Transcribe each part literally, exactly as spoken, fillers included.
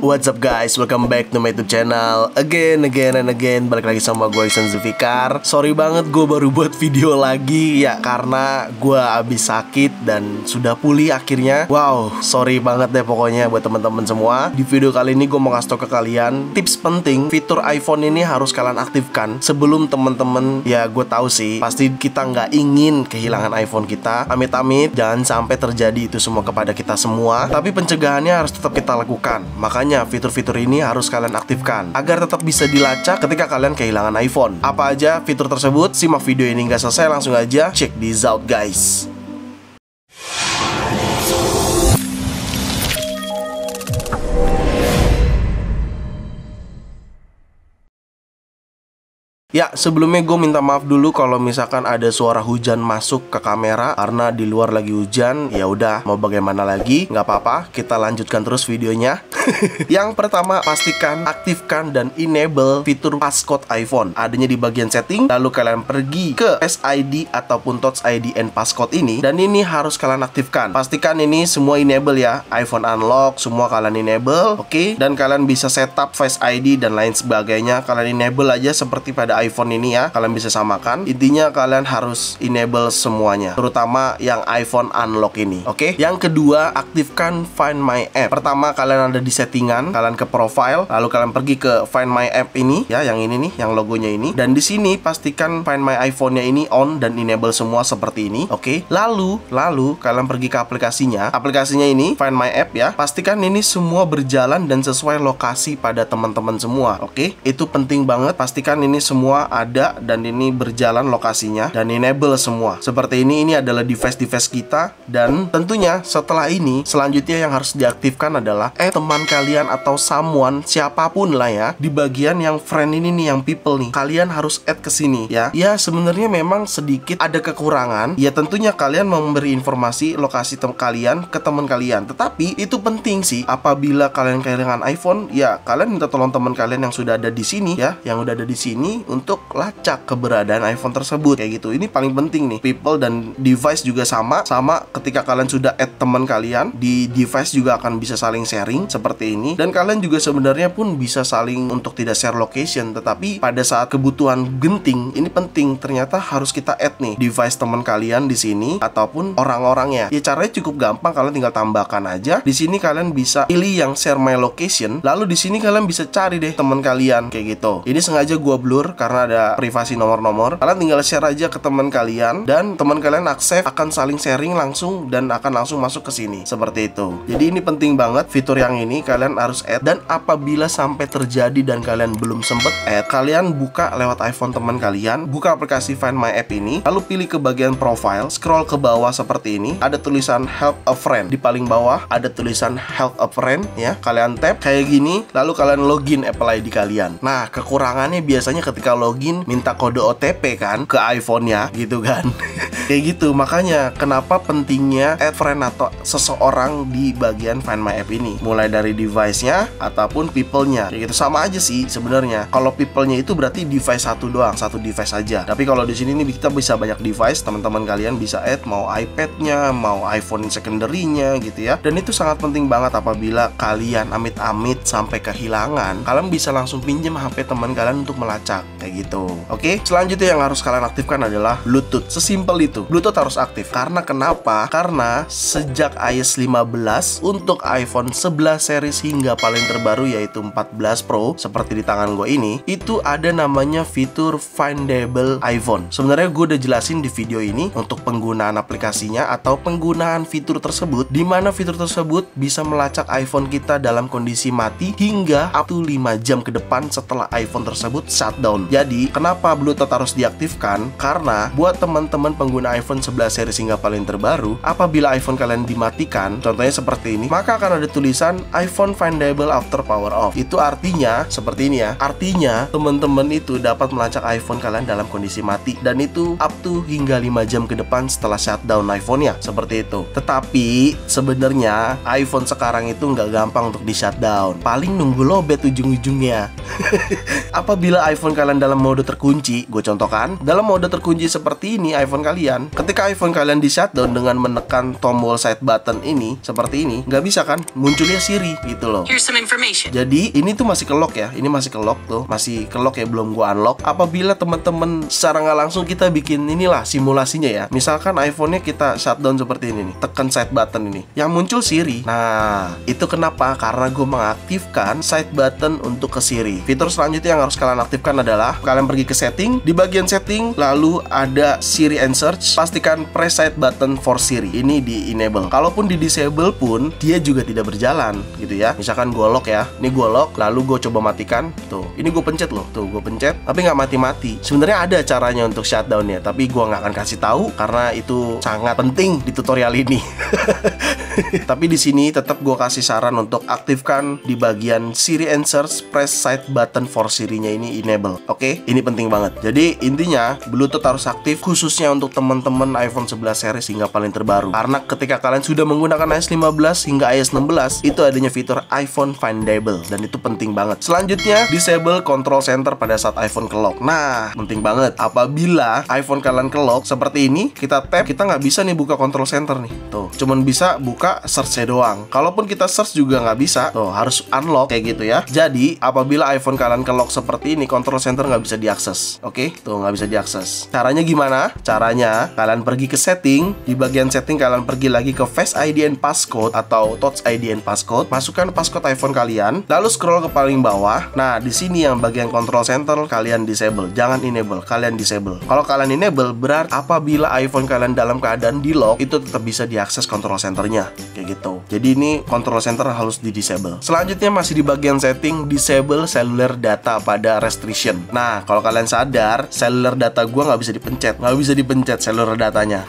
What's up guys, welcome back to my YouTube channel. Again, again, and again, balik lagi sama gue Ichsan Zulfikar. Sorry banget gue baru buat video lagi, ya karena gue abis sakit dan sudah pulih akhirnya. Wow, sorry banget deh pokoknya buat teman-teman semua. Di video kali ini gue mau ngasih tau ke kalian tips penting, fitur iPhone ini harus kalian aktifkan sebelum teman-teman, ya gue tahu sih, pasti kita nggak ingin kehilangan iPhone kita. Amit-amit, jangan sampai terjadi itu semua kepada kita semua. Tapi pencegahannya harus tetap kita lakukan. Makanya fitur-fitur ini harus kalian aktifkan agar tetap bisa dilacak ketika kalian kehilangan iPhone. Apa aja fitur tersebut? Simak video ini nggak selesai, langsung aja check this out guys. Ya, sebelumnya gue minta maaf dulu kalau misalkan ada suara hujan masuk ke kamera karena di luar lagi hujan. Ya udah, mau bagaimana lagi? Nggak apa-apa, kita lanjutkan terus videonya. Yang pertama, pastikan aktifkan dan enable fitur passcode iPhone. Adanya di bagian setting, lalu kalian pergi ke Face I D ataupun Touch I D and passcode ini, dan ini harus kalian aktifkan. Pastikan ini semua enable ya, iPhone unlock semua kalian enable, oke? Okay? Dan kalian bisa setup Face I D dan lain sebagainya. Kalian enable aja seperti pada iPhone ini ya, kalian bisa samakan. Intinya kalian harus enable semuanya, terutama yang iPhone unlock ini. Oke, okay? Yang kedua, aktifkan Find My App. Pertama, kalian ada di settingan, kalian ke profile, lalu kalian pergi ke Find My App ini ya, yang ini nih, yang logonya ini. Dan di sini pastikan Find My iPhone-nya ini on dan enable semua seperti ini. Oke, okay? lalu lalu kalian pergi ke aplikasinya. Aplikasinya ini Find My App ya. Pastikan ini semua berjalan dan sesuai lokasi pada teman-teman semua. Oke, okay? Itu penting banget. Pastikan ini semua ada dan ini berjalan lokasinya dan enable semua. Seperti ini, ini adalah device-device kita. Dan tentunya setelah ini, selanjutnya yang harus diaktifkan adalah eh teman kalian atau someone, siapapun lah ya. Di bagian yang friend ini nih, yang people nih, kalian harus add ke sini ya. Ya sebenarnya memang sedikit ada kekurangan. Ya tentunya kalian memberi informasi lokasi kalian ke teman kalian. Tetapi itu penting sih, apabila kalian kehilangan iPhone, ya kalian minta tolong teman kalian yang sudah ada di sini ya, yang udah ada di sini, untuk lacak keberadaan iPhone tersebut kayak gitu. Ini paling penting nih, people dan device juga sama. Sama ketika kalian sudah add teman kalian, di device juga akan bisa saling sharing seperti ini. Dan kalian juga sebenarnya pun bisa saling untuk tidak share location, tetapi pada saat kebutuhan genting, ini penting ternyata harus kita add nih device teman kalian di sini ataupun orang-orangnya. Ya caranya cukup gampang, kalian tinggal tambahkan aja. Di sini kalian bisa pilih yang share my location, lalu di sini kalian bisa cari deh teman kalian kayak gitu. Ini sengaja gua blur karena karena ada privasi nomor-nomor. Kalian tinggal share aja ke teman kalian dan teman kalian accept, akan saling sharing langsung dan akan langsung masuk ke sini seperti itu. Jadi ini penting banget fitur yang ini, kalian harus add. Dan apabila sampai terjadi dan kalian belum sempet add, kalian buka lewat iPhone teman kalian, buka aplikasi Find My App ini, lalu pilih ke bagian profile, scroll ke bawah seperti ini, ada tulisan help a friend. Di paling bawah ada tulisan help a friend ya, kalian tap kayak gini, lalu kalian login Apple I D kalian. Nah, kekurangannya biasanya ketika login minta kode O T P kan ke iPhone-nya gitu kan. Kayak gitu, makanya kenapa pentingnya add friend atau seseorang di bagian Find My App ini, mulai dari device-nya ataupun people-nya kayak gitu. Sama aja sih sebenarnya, kalau people-nya itu berarti device satu doang, satu device aja. Tapi kalau di sini nih kita bisa banyak device, teman-teman kalian bisa add mau iPad-nya, mau iPhone secondary-nya gitu ya. Dan itu sangat penting banget, apabila kalian amit-amit sampai kehilangan, kalian bisa langsung pinjam H P teman kalian untuk melacak kayak gitu. Oke, selanjutnya yang harus kalian aktifkan adalah Bluetooth. Sesimpel itu, Bluetooth harus aktif. Karena kenapa? Karena sejak i O S lima belas untuk iPhone sebelas series hingga paling terbaru yaitu empat belas Pro seperti di tangan gue ini, itu ada namanya fitur Findable iPhone. Sebenarnya gue udah jelasin di video ini untuk penggunaan aplikasinya atau penggunaan fitur tersebut, di mana fitur tersebut bisa melacak iPhone kita dalam kondisi mati hingga up to lima jam ke depan setelah iPhone tersebut shutdown. Jadi, kenapa Bluetooth harus diaktifkan? Karena buat teman-teman pengguna iPhone sebelas series hingga paling terbaru, apabila iPhone kalian dimatikan, contohnya seperti ini, maka akan ada tulisan iPhone findable after power off. Itu artinya seperti ini ya. Artinya, teman-teman itu dapat melacak iPhone kalian dalam kondisi mati, dan itu up to hingga lima jam ke depan setelah shutdown iPhone-nya, seperti itu. Tetapi, sebenarnya iPhone sekarang itu nggak gampang untuk di-shutdown. Paling nunggu lobet ujung-ujungnya. Apabila iPhone kalian dalam mode terkunci, gue contohkan, dalam mode terkunci seperti ini iPhone kalian, teman-teman, ketika iPhone kalian di shutdown dengan menekan tombol side button ini seperti ini, nggak bisa kan munculnya Siri gitu loh. Jadi ini tuh masih ke-lock ya, ini masih ke-lock tuh, masih ke-lock ya, belum gua unlock. Apabila teman-teman secara nggak langsung kita bikin inilah simulasinya ya, misalkan iPhone-nya kita shutdown seperti ini nih, tekan side button ini, yang muncul Siri. Nah itu kenapa? Karena gue mengaktifkan side button untuk ke Siri. Fitur selanjutnya yang harus kalian aktifkan adalah kalian pergi ke setting, di bagian setting lalu ada Siri and Search, pastikan press side button for Siri, ini di enable. Kalaupun di disable pun dia juga tidak berjalan gitu ya. Misalkan gue lock ya, ini gue lock, lalu gue coba matikan tuh, ini gue pencet loh, tuh gue pencet tapi nggak mati-mati. Sebenarnya ada caranya untuk shutdownnya, tapi gue nggak akan kasih tahu karena itu sangat penting di tutorial ini. Tapi di sini tetap gue kasih saran untuk aktifkan di bagian Siri and Search, press side button for Siri-nya ini enable. Oke, ini penting banget. Jadi intinya Bluetooth harus aktif, khususnya untuk teman-teman iPhone sebelas series hingga paling terbaru. Karena ketika kalian sudah menggunakan iOS lima belas hingga iOS enam belas, itu adanya fitur iPhone Findable dan itu penting banget. Selanjutnya disable control center pada saat iPhone ke-lock. Nah, penting banget. Apabila iPhone kalian ke-lock seperti ini, kita tap, kita nggak bisa nih buka control center nih. Tuh, cuman bisa buka search-nya doang. Kalaupun kita search juga nggak bisa. Tuh, harus unlock kayak gitu ya. Jadi, apabila iPhone kalian ke-lock seperti ini, control center nggak bisa diakses. Oke, tuh nggak bisa diakses. Caranya gimana? Caranya kalian pergi ke setting, di bagian setting kalian pergi lagi ke Face I D and Passcode atau Touch I D and Passcode. Masukkan passcode iPhone kalian, lalu scroll ke paling bawah. Nah, di sini yang bagian control center kalian disable, jangan enable, kalian disable. Kalau kalian enable, berarti apabila iPhone kalian dalam keadaan di-lock, itu tetap bisa diakses control centernya. Kayak gitu. Jadi ini control center harus di-disable. Selanjutnya masih di bagian setting, disable cellular data pada restriction. Nah, kalau kalian sadar, cellular data gue nggak bisa dipencet, nggak bisa dipencet cellular datanya.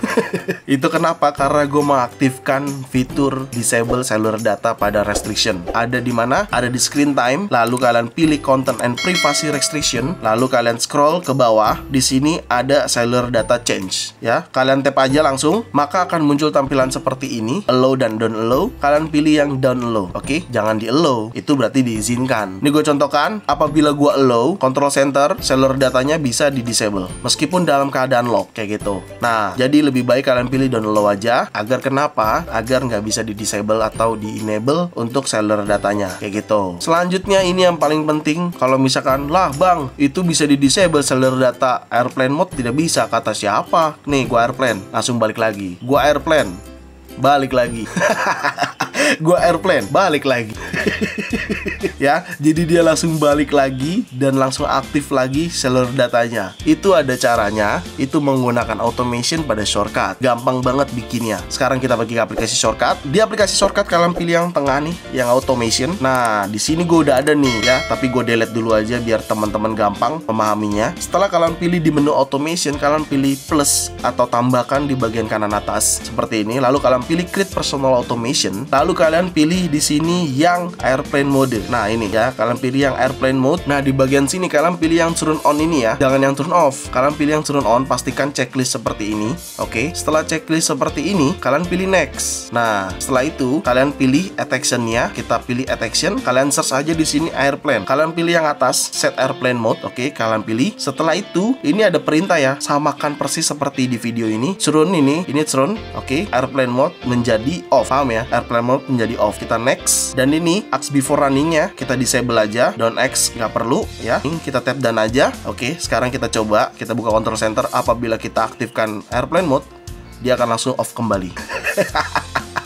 Itu kenapa? Karena gue mengaktifkan fitur disable cellular data pada restriction. Ada di mana? Ada di screen time. Lalu kalian pilih content and privacy restriction. Lalu kalian scroll ke bawah. Di sini ada cellular data change. Ya, kalian tap aja langsung. Maka akan muncul tampilan seperti ini. Allow dan don't allow, kalian pilih yang don't allow. Oke, jangan di allow, itu berarti diizinkan. Ini gue contohkan, apabila gue allow, control center seller datanya bisa di disable meskipun dalam keadaan lock kayak gitu. Nah, jadi lebih baik kalian pilih don't allow aja. Agar kenapa? Agar nggak bisa di disable atau di enable untuk seller datanya kayak gitu. Selanjutnya ini yang paling penting, kalau misalkan lah bang itu bisa di disable seller data airplane mode, tidak bisa, kata siapa? Nih gue airplane, langsung balik lagi, gue airplane, balik lagi. Gua airplane, balik lagi. Ya, jadi dia langsung balik lagi dan langsung aktif lagi seller datanya. Itu ada caranya, itu menggunakan automation pada shortcut. Gampang banget bikinnya. Sekarang kita pergi ke aplikasi shortcut. Di aplikasi shortcut kalian pilih yang tengah nih, yang automation. Nah, di sini gue udah ada nih ya, tapi gue delete dulu aja biar teman-teman gampang memahaminya. Setelah kalian pilih di menu automation, kalian pilih plus atau tambahkan di bagian kanan atas seperti ini. Lalu kalian pilih create personal automation. Lalu kalian pilih di sini yang airplane mode. Nah, ini ya, kalian pilih yang airplane mode. Nah, di bagian sini kalian pilih yang turn on ini ya, jangan yang turn off. Kalian pilih yang turn on, pastikan checklist seperti ini. Oke, setelah checklist seperti ini, kalian pilih next. Nah, setelah itu kalian pilih add action-nya. Kita pilih add action, kalian search aja di sini airplane. Kalian pilih yang atas, set airplane mode. Oke, kalian pilih. Setelah itu, ini ada perintah ya, samakan persis seperti di video ini. Turn ini, ini turn. Oke, airplane mode menjadi off. Paham ya? Airplane mode menjadi off. Kita next, dan ini ask before runningnya kita disable aja, don't X nggak perlu ya, ini kita tap dan aja. Oke, sekarang kita coba, kita buka control center. Apabila kita aktifkan airplane mode, dia akan langsung off kembali.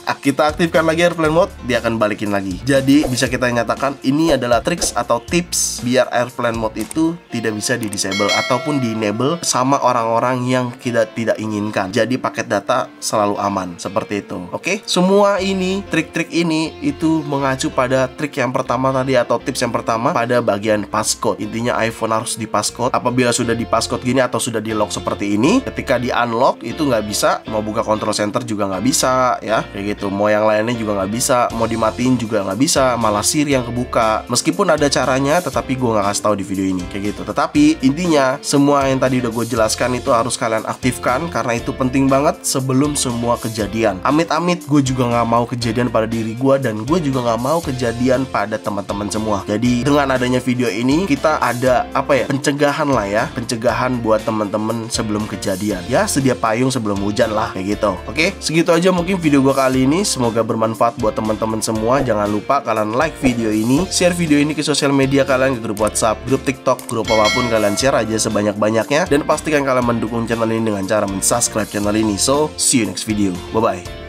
Kita aktifkan lagi airplane mode, dia akan balikin lagi. Jadi bisa kita nyatakan ini adalah tricks atau tips biar airplane mode itu tidak bisa di disable ataupun di enable sama orang-orang yang kita tidak inginkan. Jadi paket data selalu aman seperti itu. Oke, semua ini trik-trik ini itu mengacu pada trik yang pertama tadi atau tips yang pertama pada bagian passcode. Intinya iPhone harus di passcode. Apabila sudah di passcode gini atau sudah di lock seperti ini, ketika di unlock itu nggak bisa, mau buka control center juga nggak bisa ya kayak gitu. gitu. Mau yang lainnya juga nggak bisa, mau dimatiin juga nggak bisa, malah Siri yang kebuka. Meskipun ada caranya, tetapi gue nggak kasih tahu di video ini kayak gitu. Tetapi intinya semua yang tadi udah gue jelaskan itu harus kalian aktifkan, karena itu penting banget sebelum semua kejadian. Amit-amit gue juga nggak mau kejadian pada diri gue, dan gue juga nggak mau kejadian pada teman-teman semua. Jadi dengan adanya video ini kita ada apa ya, pencegahan lah ya, pencegahan buat teman-teman sebelum kejadian. Ya sedia payung sebelum hujan lah kayak gitu. Oke, segitu aja mungkin video gue kali ini. Semoga bermanfaat buat teman-teman semua. Jangan lupa kalian like video ini, share video ini ke sosial media kalian, ke grup WhatsApp, grup TikTok, grup apapun kalian share aja sebanyak-banyaknya, dan pastikan kalian mendukung channel ini dengan cara mensubscribe channel ini. So see you next video. Bye bye.